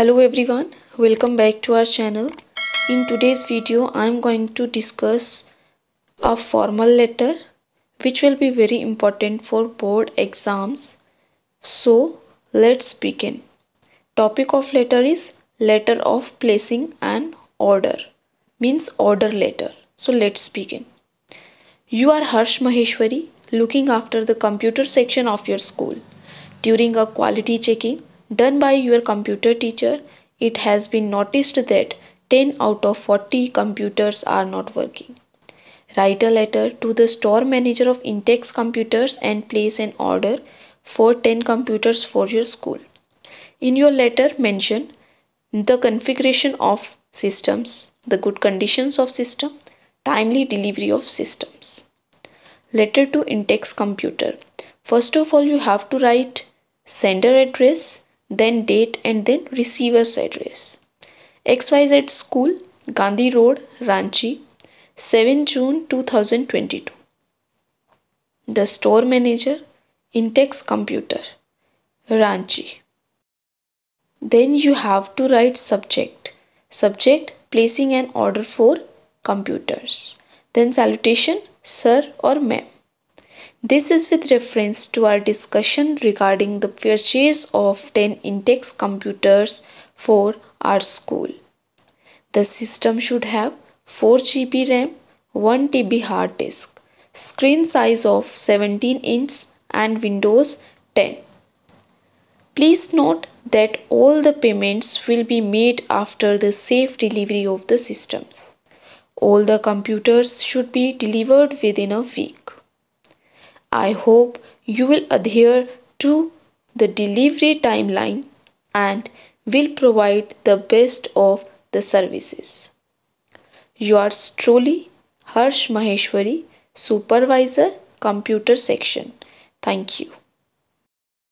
Hello everyone, welcome back to our channel. In today's video I am going to discuss a formal letter which will be very important for board exams. So let's begin. Topic of letter is letter of placing and order, means order letter. So let's begin. You are Harsh Maheshwari, looking after the computer section of your school. During a quality checking done by your computer teacher, it has been noticed that 10 out of 40 computers are not working. Write a letter to the store manager of Intex computers and place an order for 10 computers for your school. In your letter, mention the configuration of systems, the good conditions of system, timely delivery of systems. Letter to Intex computer. First of all, you have to write sender address, then date, and then receiver's address. XYZ School, Gandhi Road, Ranchi, 7 June 2022. The store manager, Intex Computer, Ranchi. Then you have to write subject. Subject, placing an order for computers. Then salutation, sir or ma'am. This is with reference to our discussion regarding the purchase of 10 Intex computers for our school. The system should have 4 GB RAM, 1 TB hard disk, screen size of 17 inch and Windows 10. Please note that all the payments will be made after the safe delivery of the systems. All the computers should be delivered within a week. I hope you will adhere to the delivery timeline and will provide the best of the services. Yours truly, Harsh Maheshwari, Supervisor, Computer Section. Thank you.